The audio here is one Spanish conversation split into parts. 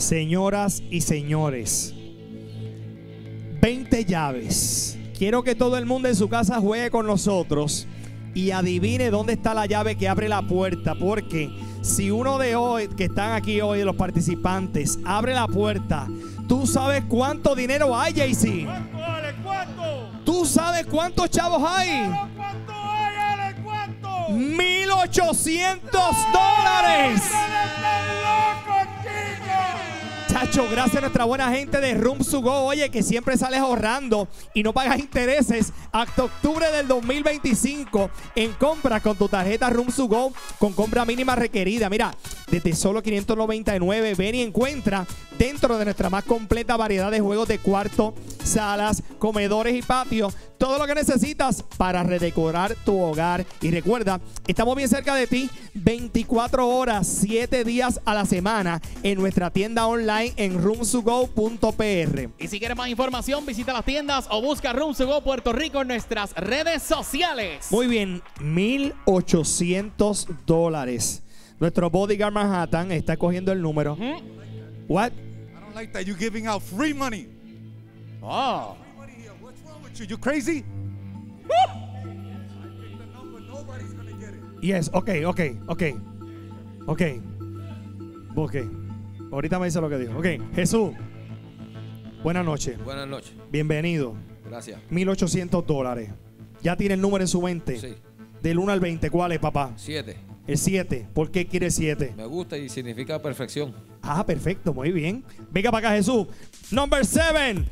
Señoras y señores, 20 llaves. Quiero que todo el mundo en su casa juegue con nosotros y adivine dónde está la llave que abre la puerta, porque si uno de hoy que están aquí hoy, los participantes, abre la puerta, tú sabes cuánto dinero hay, JC. ¿Cuánto, Ale? ¿Cuánto? Tú sabes cuántos chavos hay. ¿Cuánto hay, Ale? ¿Cuánto? $1,800. Chacho, gracias a nuestra buena gente de Rooms To Go, oye, que siempre sales ahorrando y no pagas intereses hasta octubre del 2025 en compras con tu tarjeta Rooms To Go con compra mínima requerida. Mira, desde solo $599, ven y encuentra dentro de nuestra más completa variedad de juegos de cuarto, salas, comedores y patios, todo lo que necesitas para redecorar tu hogar. Y recuerda, estamos bien cerca de ti, 24 horas, 7 días a la semana en nuestra tienda online en RoomsToGo.pr. Y si quieres más información, visita las tiendas o busca Rooms To Go Puerto Rico en nuestras redes sociales. Muy bien, $1,800. Nuestro bodyguard Manhattan está cogiendo el número. What? I don't like that you giving out free money. Oh. You crazy? Yes, ok. Ahorita me dice lo que dijo. Ok, Jesús. Buenas noches. Buenas noches. Bienvenido. Gracias. $1,800. Ya tiene el número en su mente. Sí. Del 1 al 20, ¿cuál es, papá? 7. El 7. ¿Por qué quiere 7? Me gusta y significa perfección. Ah, perfecto, muy bien. Venga para acá, Jesús. Number 7. Ay,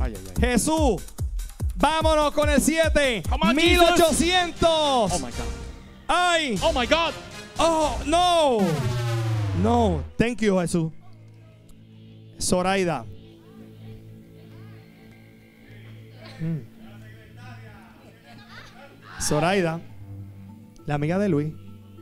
ay, ay. Jesús, vámonos con el 7. 1,800. Oh, my God. Ay. Oh, my God. Oh, no. No, thank you, Jesús. Zoraida. Zoraida, la amiga de Luis.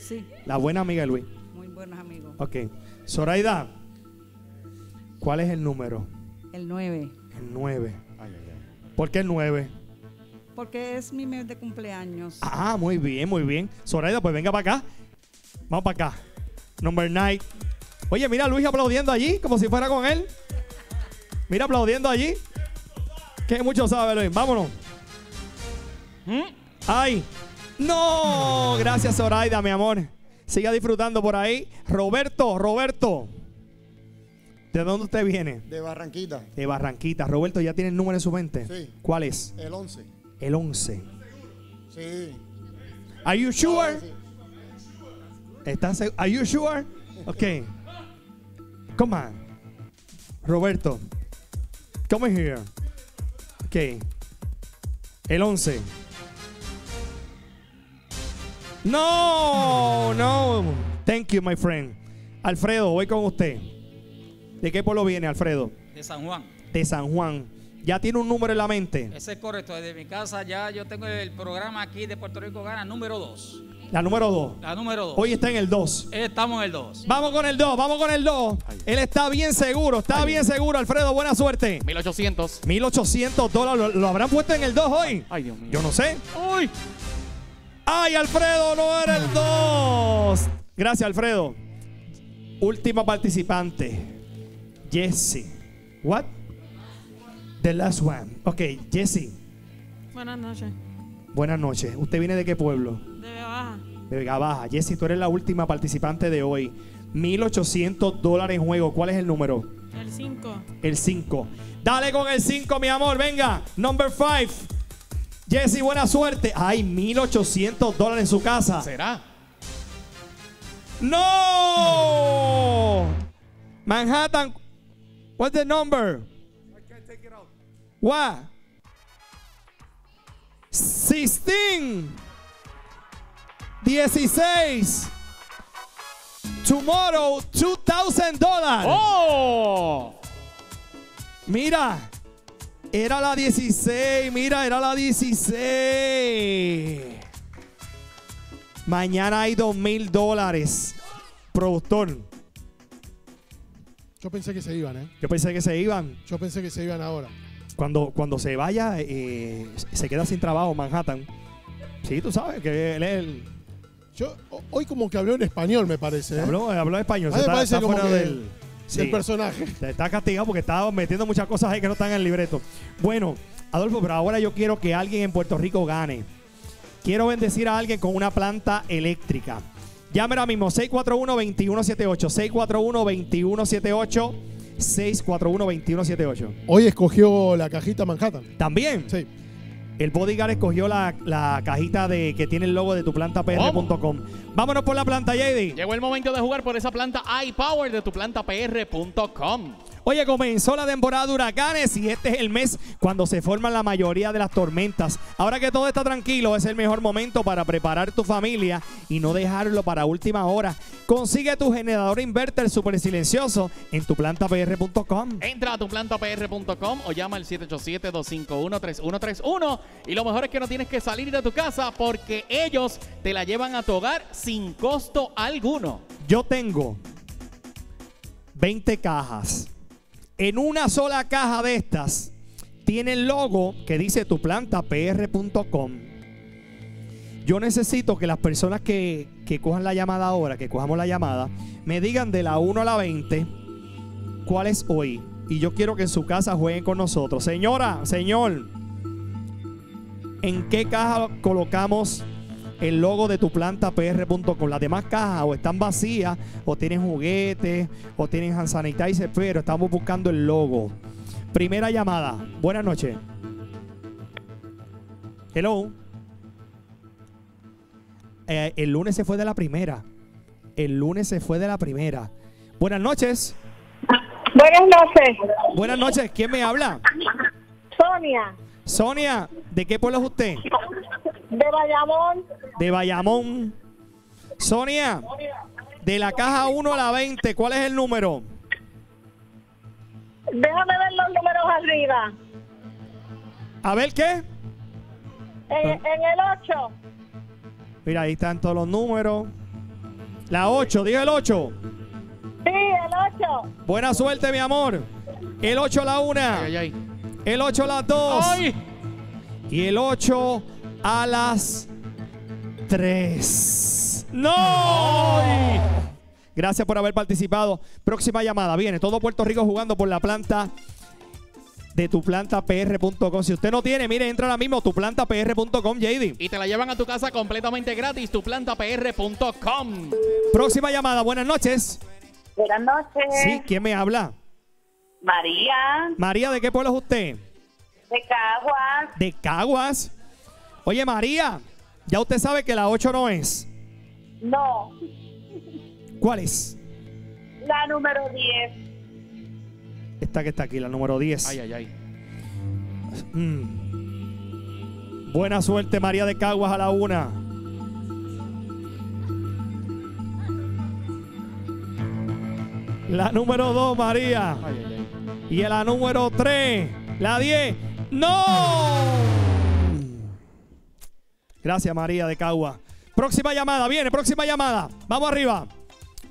Sí. La buena amiga de Luis. Muy buenos amigos. Ok. Zoraida, ¿cuál es el número? El 9. El 9. Ay, ay, ay. ¿Por qué el 9? Porque es mi mes de cumpleaños. Ah, muy bien, muy bien. Zoraida, pues venga para acá. Vamos para acá. Number 9. Oye, mira a Luis aplaudiendo allí, como si fuera con él. Mira aplaudiendo allí. Que mucho sabe, Luis. Vámonos. ¡Ay! ¡No! Gracias, Zoraida, mi amor. Siga disfrutando por ahí. Roberto. ¿De dónde usted viene? De Barranquita. De Barranquita. Roberto, ¿ya tiene el número en su mente? Sí. ¿Cuál es? El 11. El 11. Sí. ¿Are you sure? Sí. ¿Estás seguro? ¿Are you sure? Ok. Come on. Roberto. Come here. Ok. El 11. No. Thank you, my friend. Alfredo, voy con usted. ¿De qué pueblo viene, Alfredo? De San Juan. De San Juan. ¿Ya tiene un número en la mente? Ese es correcto. Desde mi casa ya yo tengo el programa aquí de Puerto Rico Gana, número 2. La número 2. La número 2. Hoy está en el 2. Estamos en el 2. Vamos con el 2. Él está bien seguro, está bien seguro. Alfredo, buena suerte. $1,800. ¿Lo habrán puesto en el 2 hoy? Ay, Dios mío. Yo no sé. Uy. ¡Ay, Alfredo! ¡No era el 2! Gracias, Alfredo. Última participante. Jessie. ¿What? The last one. Ok, Jessie. Buenas noches. Buenas noches. ¿Usted viene de qué pueblo? De Vega Baja. De Vega Baja. Jessie, tú eres la última participante de hoy. $1,800 en juego. ¿Cuál es el número? El 5. El 5. Dale con el 5, mi amor. Venga. Number 5. Jessie, buena suerte. Ay, $1,800 en su casa. ¿Será? ¡No! Manhattan, what's the number? I can't take it out. What? 16. 16. Tomorrow, $2,000. ¡Oh! Mira. Era la 16, mira, era la 16. Mañana hay $2,000. Productor. Yo pensé que se iban, ¿eh? Yo pensé que se iban ahora. Cuando se vaya, se queda sin trabajo Manhattan. Sí, tú sabes que él es el... Hoy como que habló en español, me parece. Habló en español. Se está fuera del... del personaje. Está castigado porque estaba metiendo muchas cosas ahí que no están en el libreto. Bueno, Adolfo, pero ahora yo quiero que alguien en Puerto Rico gane. Quiero bendecir a alguien con una planta eléctrica. Llame ahora mismo 641-2178, 641-2178, 641-2178. Hoy escogió la cajita Manhattan. ¿También? Sí. El bodyguard escogió la cajita que tiene el logo de tuplantapr.com. Vámonos por la planta, JD. Llegó el momento de jugar por esa planta iPower de tuplantapr.com. Oye, comenzó la temporada de huracanes y este es el mes cuando se forman la mayoría de las tormentas. Ahora que todo está tranquilo, es el mejor momento para preparar tu familia y no dejarlo para última hora. Consigue tu generador inverter super silencioso en tuplantapr.com. Entra a tuplantapr.com o llama al 787-251-3131. Y lo mejor es que no tienes que salir de tu casa porque ellos te la llevan a tu hogar sin costo alguno. Yo tengo 20 cajas. En una sola caja de estas tiene el logo que dice tuplantapr.com. Yo necesito que las personas que cojan la llamada ahora, que cojamos la llamada, me digan de la 1 a la 20 cuál es hoy. Y yo quiero que en su casa jueguen con nosotros. Señora, señor, ¿en qué caja colocamos el logo de tuplantapr.com? Las demás cajas o están vacías, o tienen juguetes, o tienen hand sanitizer, pero estamos buscando el logo. Primera llamada. Buenas noches. Hello. El lunes se fue de la primera. El lunes se fue de la primera. Buenas noches. Buenas noches. Buenas noches. ¿Quién me habla? Sonia. Sonia, ¿de qué pueblo es usted? De Bayamón. De Bayamón. Sonia, de la caja 1 a la 20, ¿cuál es el número? Déjame ver los números arriba. ¿A ver qué? En el 8. Mira, ahí están todos los números. La 8, ¿dijo el 8? Sí, el 8. Buena suerte, mi amor. El 8 a la 1. Ay, ay, ay. El 8 a las 2. Ay. Y el 8... a las 3. ¡No! ¡Ay! Gracias por haber participado. Próxima llamada. Viene todo Puerto Rico jugando por la planta de tuplantapr.com. Si usted no tiene, mire, entra ahora mismo tuplantapr.com, JD. Y te la llevan a tu casa completamente gratis, tuplantapr.com. Próxima llamada. Buenas noches. Buenas noches. Sí, ¿quién me habla? María. María, ¿de qué pueblo es usted? De Caguas. De Caguas. Oye, María, ya usted sabe que la 8 no es. No. ¿Cuál es? La número 10. Esta que está aquí, la número 10. Ay, ay, ay. Buena suerte, María de Caguas, a la 1. La número 2, María. Ay, ay, ay. Y la número 3, la 10. ¡No! Gracias, María de Cagua. Próxima llamada, viene, próxima llamada. Vamos arriba.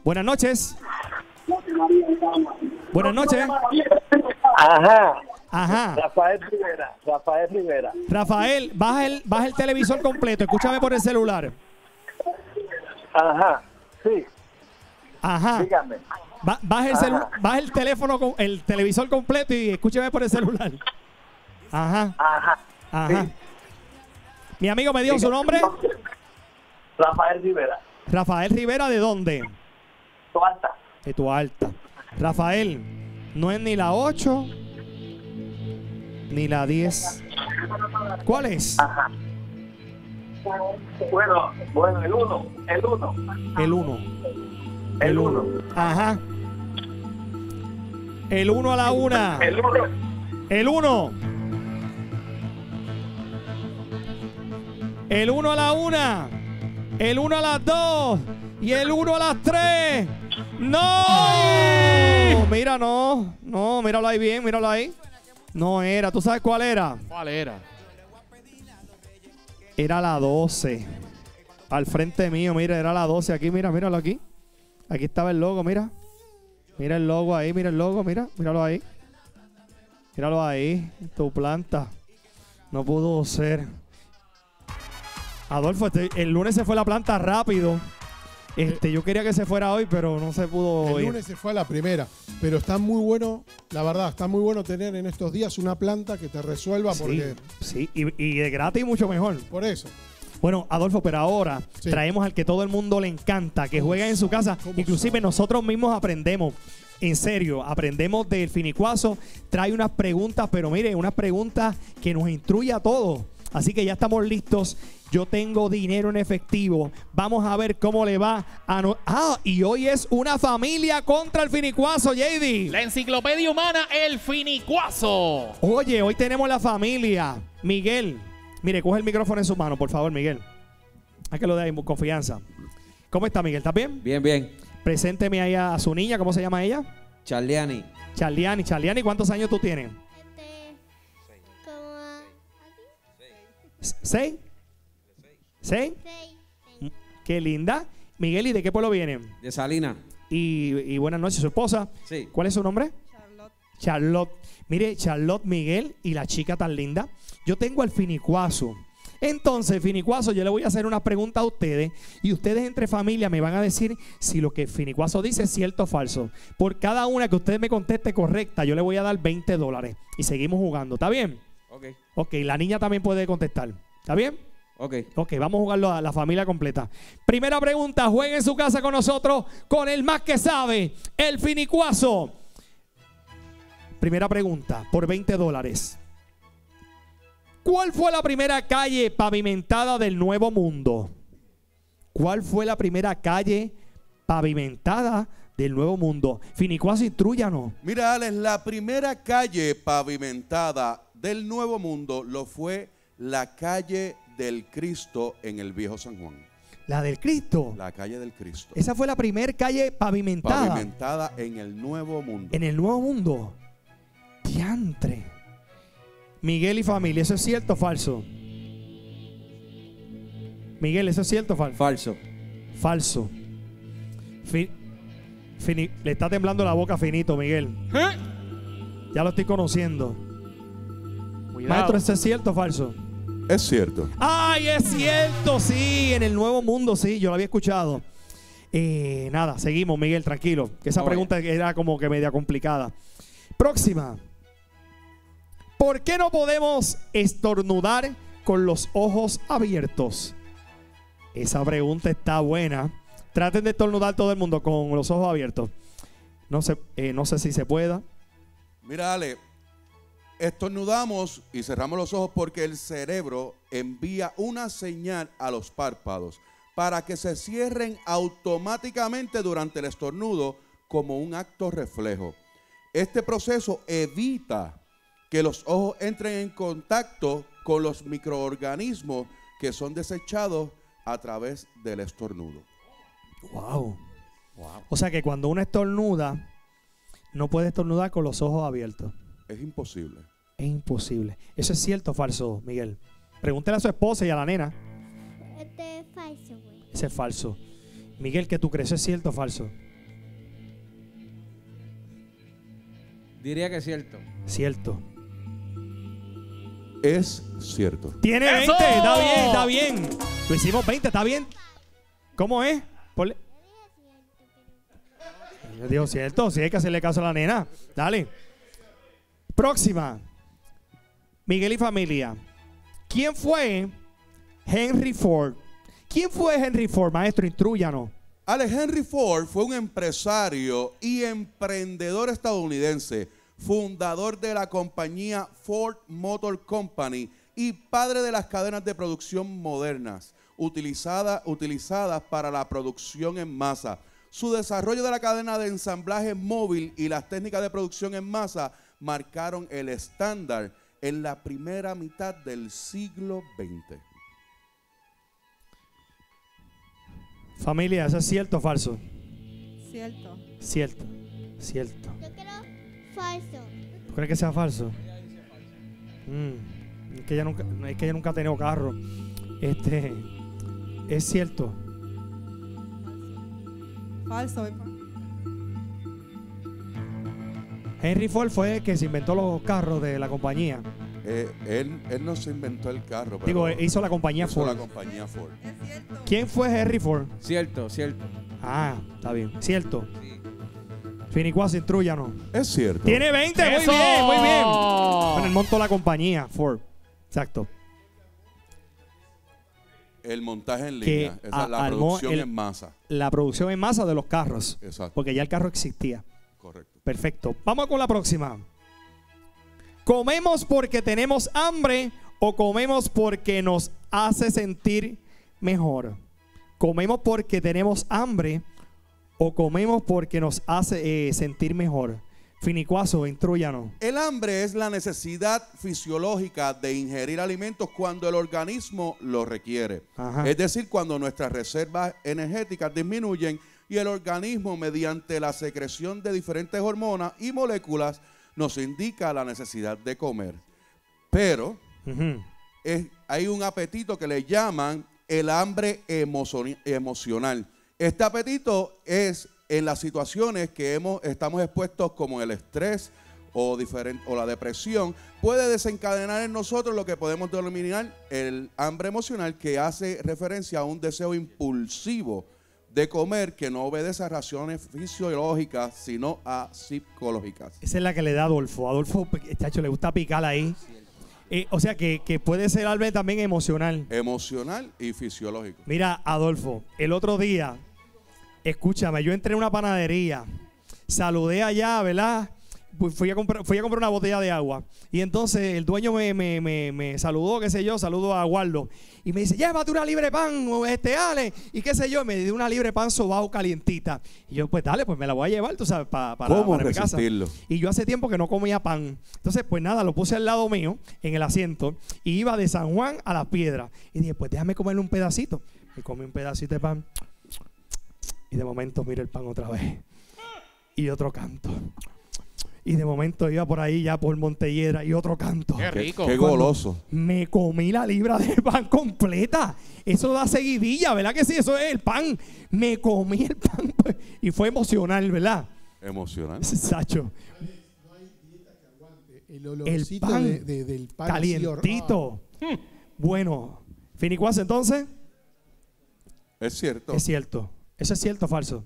Buenas noches. Buenas noches. Ajá. Ajá. Rafael Rivera. Rafael Rivera. Rafael, baja el televisor completo. Escúchame por el celular. Ajá. Sí. Ajá. Dígame. Baja el teléfono, el televisor completo y escúchame por el celular. Ajá. Ajá. Ajá. Sí. Mi amigo me dio su nombre. Rafael Rivera. Rafael Rivera, ¿de dónde? Tu Alta. De Tu Alta. Rafael, no es ni la 8 ni la 10. ¿Cuál es? Ajá. Bueno, el 1. El 1. El 1. El 1. Ajá. El 1 a la 1. El 1. El 1. El 1 a la 1, el 1 a las 2 y el 1 a las 3. ¡No! Mira, no. No, míralo ahí bien, míralo ahí. No era. ¿Tú sabes cuál era? ¿Cuál era? Era la 12. Al frente mío, mira, era la 12. Aquí, mira, míralo aquí. Aquí estaba el logo, mira. Mira el logo ahí, mira el logo, mira. Míralo ahí. Míralo ahí. Tu planta. No pudo ser. Adolfo, el lunes se fue la planta rápido. Yo quería que se fuera hoy, pero no se pudo. El lunes se fue a la primera. Pero está muy bueno, la verdad, está muy bueno tener en estos días una planta que te resuelva. Sí, porque... sí, y de gratis mucho mejor. Por eso. Bueno, Adolfo, pero ahora sí, traemos al que todo el mundo le encanta, que juega en su casa. Inclusive nosotros mismos aprendemos. En serio, aprendemos del finicuazo. Trae unas preguntas, pero mire, unas preguntas que nos instruye a todos. Así que ya estamos listos. Yo tengo dinero en efectivo. Vamos a ver cómo le va a... y hoy es una familia contra el finicuazo, JD. La enciclopedia humana, el finicuazo. Oye, hoy tenemos la familia. Miguel, mire, coge el micrófono en su mano, por favor, Miguel. Hay que lo dé con confianza. ¿Cómo está, Miguel? ¿Estás bien? Bien, bien. Presénteme ahí a su niña. ¿Cómo se llama ella? Charliani. Charliani. Charliani, ¿cuántos años tú tienes? ¿Seis? ¿Seis? Qué linda. Miguel, ¿y de qué pueblo vienen? De Salinas. Y buenas noches, su esposa. Sí. ¿Cuál es su nombre? Charlotte. Charlotte. Mire, Charlotte, Miguel y la chica tan linda. Yo tengo al finicuazo. Entonces, finicuazo, yo le voy a hacer una pregunta a ustedes y ustedes entre familia me van a decir si lo que finicuazo dice es cierto o falso. Por cada una que usted me conteste correcta, yo le voy a dar $20 y seguimos jugando. ¿Está bien? Ok. Ok, la niña también puede contestar. ¿Está bien? Ok. Ok, vamos a jugarlo a la familia completa. Primera pregunta, juegue en su casa con nosotros, con el más que sabe, el finicuazo. Primera pregunta, por $20. ¿Cuál fue la primera calle pavimentada del Nuevo Mundo? ¿Cuál fue la primera calle pavimentada del Nuevo Mundo? Finicuazo, intrúyanos. Mira, Alex, la primera calle pavimentada del Nuevo Mundo lo fue la calle del Cristo en el Viejo San Juan. ¿La del Cristo? La calle del Cristo. Esa fue la primera calle pavimentada. Pavimentada en el Nuevo Mundo. En el Nuevo Mundo. Diantre. Miguel y familia, ¿eso es cierto o falso? Miguel, ¿eso es cierto o falso? Falso. Falso. Le está temblando la boca finito, Miguel. ¿Eh? Ya lo estoy conociendo. Cuidado. Maestro, ¿eso es cierto o falso? Es cierto. ¡Ay, es cierto! Sí, en el Nuevo Mundo, sí, yo lo había escuchado. Nada, seguimos, Miguel, tranquilo. Esa pregunta era como que media complicada. Próxima. ¿Por qué no podemos estornudar con los ojos abiertos? Esa pregunta está buena. Traten de estornudar todo el mundo con los ojos abiertos. No sé si se pueda. Mira, Ale. Estornudamos y cerramos los ojos porque el cerebro envía una señal a los párpados para que se cierren automáticamente durante el estornudo como un acto reflejo. Este proceso evita que los ojos entren en contacto con los microorganismos que son desechados a través del estornudo. Wow. Wow. O sea que cuando uno estornuda, no puede estornudar con los ojos abiertos. Es imposible. Es imposible. ¿Eso es cierto o falso, Miguel? Pregúntale a su esposa y a la nena. Este es falso, güey. Ese es falso. Miguel, ¿qué tú crees? ¿Es cierto o falso? Diría que es cierto. Cierto. Es cierto. Tiene 20. ¡Eso! Está bien, está bien. Lo hicimos 20, está bien. ¿Cómo es? Ponle. Yo digo cierto, sí, hay que hacerle caso a la nena. Dale. Próxima. Miguel y familia. ¿Quién fue Henry Ford? ¿Quién fue Henry Ford? Maestro, intrúyanos. Alex, Henry Ford fue un empresario y emprendedor estadounidense, fundador de la compañía Ford Motor Company y padre de las cadenas de producción modernas, utilizadas para la producción en masa. Su desarrollo de la cadena de ensamblaje móvil y las técnicas de producción en masa marcaron el estándar en la primera mitad del siglo XX. Familia, ¿eso es cierto o falso? Cierto. Cierto. Cierto. Yo creo falso. ¿Tú crees que sea falso? Es que ella nunca ha tenido carro. Es cierto. Falso. Henry Ford fue el que se inventó los carros de la compañía. Él no se inventó el carro. Pero digo, hizo la compañía Ford. ¿Quién fue Henry Ford? Cierto, cierto. Ah, está bien. ¿Cierto? Sí. Finicuas, intrúyanos. Es cierto. Tiene 20, ¡eso! Muy bien, muy bien. Bueno, el monto de la compañía, Ford. Exacto. El montaje en línea, esa, la producción en masa. La producción en masa de los carros. Exacto. Porque ya el carro existía. Correcto. Perfecto. Vamos con la próxima. ¿Comemos porque tenemos hambre o comemos porque nos hace sentir mejor? ¿Comemos porque tenemos hambre o comemos porque nos hace sentir mejor? Finicuazo, intrúyanos. El hambre es la necesidad fisiológica de ingerir alimentos cuando el organismo lo requiere. Ajá. Es decir, cuando nuestras reservas energéticas disminuyen y el organismo, mediante la secreción de diferentes hormonas y moléculas, nos indica la necesidad de comer. Pero hay un apetito que le llaman el hambre emocional. Este apetito es en las situaciones que estamos expuestos, como el estrés o la depresión, puede desencadenar en nosotros lo que podemos denominar el hambre emocional, que hace referencia a un deseo impulsivo de comer que no obedece a razones fisiológicas, sino a psicológicas. Esa es la que le da Adolfo. Adolfo, chacho, le gusta picar ahí. O sea, que puede ser hambre también emocional. Emocional y fisiológico. Mira, Adolfo, el otro día, escúchame, yo entré a una panadería, saludé allá, ¿verdad? Fui a comprar una botella de agua. Y entonces el dueño me saludó, qué sé yo, saludo a Waldo. Y me dice, llévate una libre pan, Ale, y qué sé yo. Me dio una libre pan sobao calientita. Y yo, pues dale, pues me la voy a llevar, tú sabes, para mi casa. Y yo hace tiempo que no comía pan. Entonces, pues nada, lo puse al lado mío, en el asiento, y iba de San Juan a Las Piedras. Y dije, pues déjame comerle un pedacito. Me comí un pedacito de pan. Y de momento miro el pan otra vez. Y otro canto. Y de momento iba por ahí ya por Montelledra y otro canto. ¡Qué rico! ¡Qué goloso! Me comí la libra de pan completa. Eso da seguidilla, ¿verdad que sí? Eso es el pan. Me comí el pan y fue emocional, ¿verdad? Emocional. Sacho. No hay dieta que aguante. El olorcito pan del pan calientito. Ah. Bueno, Finicuas, entonces. Es cierto. Es cierto. ¿Eso es cierto o falso?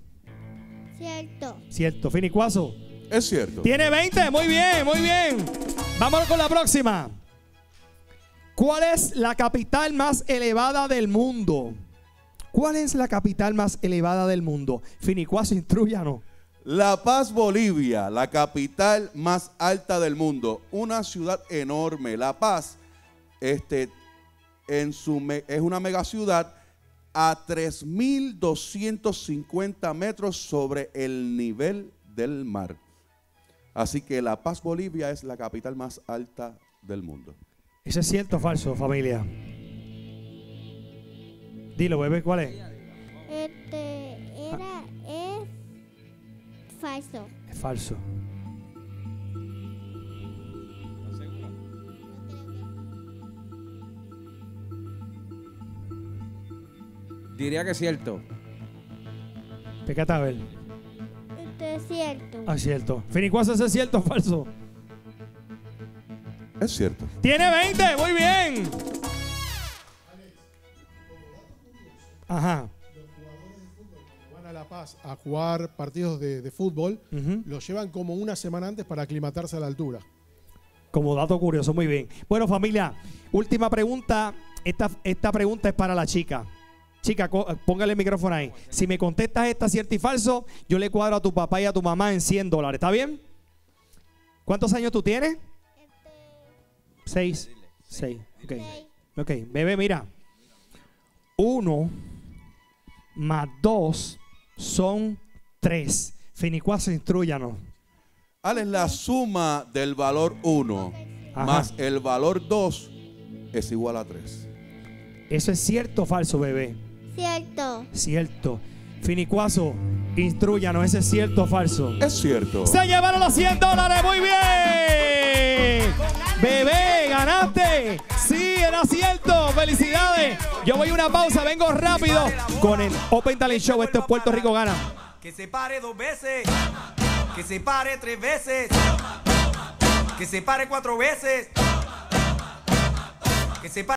Cierto. Cierto. Finicuazo. Es cierto. Tiene 20. Muy bien, muy bien. Vámonos con la próxima. ¿Cuál es la capital más elevada del mundo? ¿Cuál es la capital más elevada del mundo? Finicuazo, intrúyanos. La Paz, Bolivia, la capital más alta del mundo. Una ciudad enorme. La Paz es una mega ciudad a 3.250 metros sobre el nivel del mar. Así que La Paz, Bolivia, es la capital más alta del mundo. ¿Eso es cierto o falso, familia? Dilo, bebé, ¿cuál es? Es falso. Es falso. Diría que es cierto. Pecatabel. Es cierto. Ah, cierto. Finicuas, ¿es cierto o falso? Es cierto. Tiene 20, muy bien. Ajá. Los jugadores de fútbol que van a La Paz a jugar partidos de fútbol, los llevan como una semana antes para aclimatarse a la altura. Como dato curioso, muy bien. Bueno, familia, última pregunta. Esta pregunta es para la chica. Chica, póngale el micrófono ahí. Si me contestas esta cierto y falso, yo le cuadro a tu papá y a tu mamá en $100. ¿Está bien? ¿Cuántos años tú tienes? 6. 6. Ok, bebé, mira. 1 más 2 son 3. Finicuas, intrúyanos. Ale, la suma del valor 1 más el valor 2 es igual a 3. ¿Eso es cierto o falso, bebé? Cierto. Cierto. Finicuazo, instruyanos, ¿ese es cierto o falso? Es cierto. Se llevaron los $100, muy bien. Bebé, ganaste. Sí, era cierto. Felicidades. Yo voy a una pausa, vengo rápido con el Open Talent Show. Esto es Puerto Rico Gana. Que se pare 2 veces. Que se pare 3 veces. Que se pare 4 veces. Que se pare.